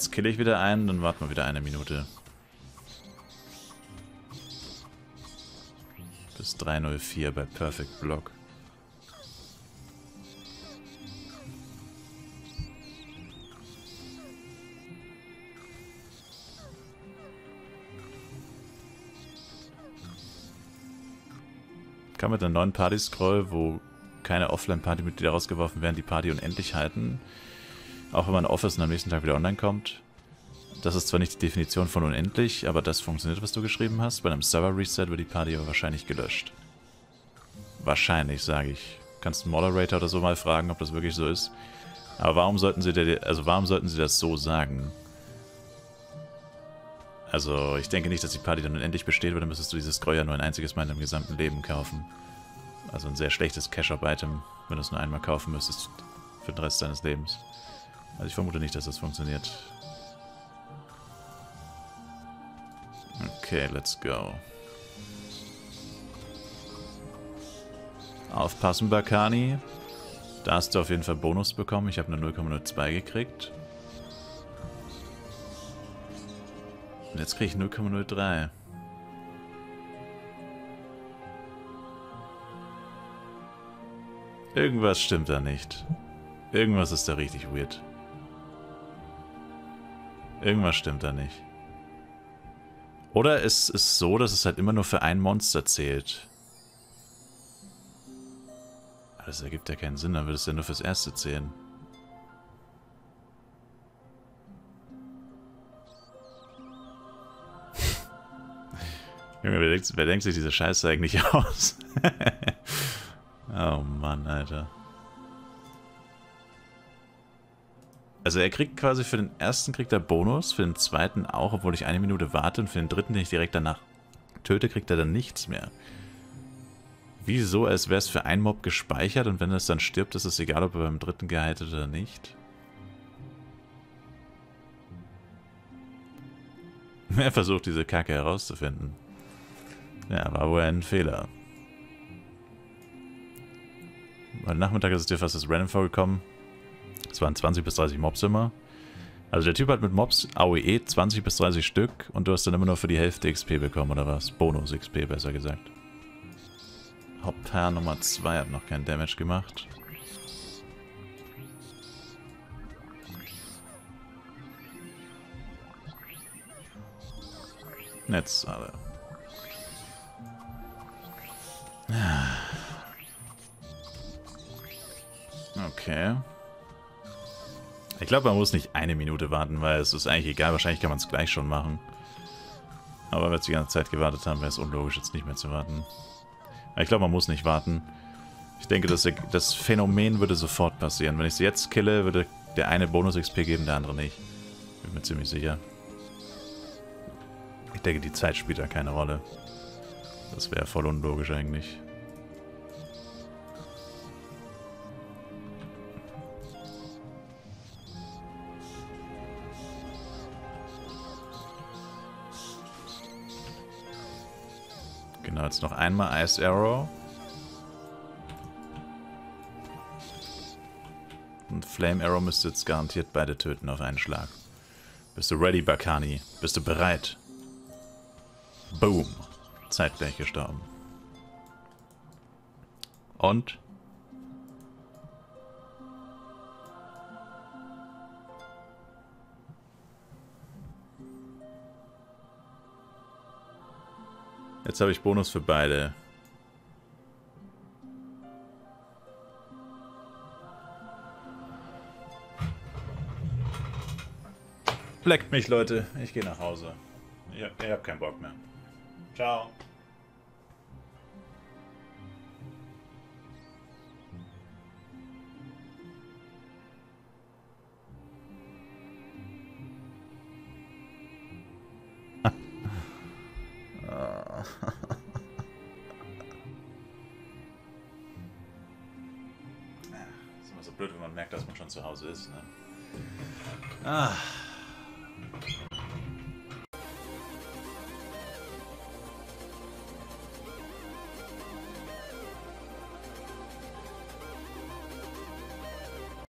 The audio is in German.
Jetzt kille ich wieder einen, dann warten wir wieder eine Minute. Bis 3:04 bei Perfect Block. Kann man den neuen Party-Scroll, wo keine Offline-Party-Mitglieder rausgeworfen werden, die Party unendlich halten? Auch wenn man Office und am nächsten Tag wieder online kommt. Das ist zwar nicht die Definition von unendlich, aber das funktioniert, was du geschrieben hast. Bei einem Server-Reset wird die Party aber wahrscheinlich gelöscht. Wahrscheinlich, sage ich. Kannst einen Moderator oder so mal fragen, ob das wirklich so ist. Aber warum sollten sie das so sagen? Also, ich denke nicht, dass die Party dann unendlich besteht, weil dann müsstest du dieses Scroll ja nur ein einziges Mal in deinem gesamten Leben kaufen. Also ein sehr schlechtes Cash-Up-Item, wenn du es nur einmal kaufen müsstest für den Rest deines Lebens. Also ich vermute nicht, dass das funktioniert. Okay, let's go. Aufpassen, Bakani. Da hast du auf jeden Fall Bonus bekommen. Ich habe eine 0,02 gekriegt. Und jetzt kriege ich 0,03. Irgendwas stimmt da nicht. Irgendwas ist da richtig weird. Irgendwas stimmt da nicht. Oder es ist so, dass es halt immer nur für ein Monster zählt. Aber das ergibt ja keinen Sinn, dann würde es ja nur fürs erste zählen. Junge, wer denkt sich diese Scheiße eigentlich aus? Oh Mann, Alter. Also er kriegt quasi für den ersten kriegt er Bonus, für den zweiten auch, obwohl ich eine Minute warte, und für den dritten, den ich direkt danach töte, kriegt er dann nichts mehr. Wieso? Als wäre es für einen Mob gespeichert, und wenn es dann stirbt, ist es egal, ob er beim dritten geheilt oder nicht. Er versucht, diese Kacke herauszufinden. Ja, war wohl ein Fehler. Heute Nachmittag ist es dir fast das Random vorgekommen. Es waren 20 bis 30 Mobs immer. Also der Typ hat mit Mobs AOE 20 bis 30 Stück und du hast dann immer nur für die Hälfte XP bekommen, oder was? Bonus XP, besser gesagt. Hauptherr Nummer 2 hat noch keinen Damage gemacht. Netz alle. Okay. Ich glaube, man muss nicht eine Minute warten, weil es ist eigentlich egal. Wahrscheinlich kann man es gleich schon machen. Aber wenn wir jetzt die ganze Zeit gewartet haben, wäre es unlogisch, jetzt nicht mehr zu warten. Aber ich glaube, man muss nicht warten. Ich denke, das Phänomen würde sofort passieren. Wenn ich es jetzt kille, würde der eine Bonus-XP geben, der andere nicht. Bin mir ziemlich sicher. Ich denke, die Zeit spielt da keine Rolle. Das wäre voll unlogisch eigentlich. Genau, jetzt noch einmal Ice Arrow. Und Flame Arrow müsste jetzt garantiert beide töten auf einen Schlag. Bist du ready, Bakani? Bist du bereit? Boom. Zeitgleich gestorben. Und? Jetzt habe ich Bonus für beide. Leckt mich, Leute. Ich gehe nach Hause. Ich hab keinen Bock mehr. Ciao. Ist immer so blöd, wenn man merkt, dass man schon zu Hause ist, ne? Ah.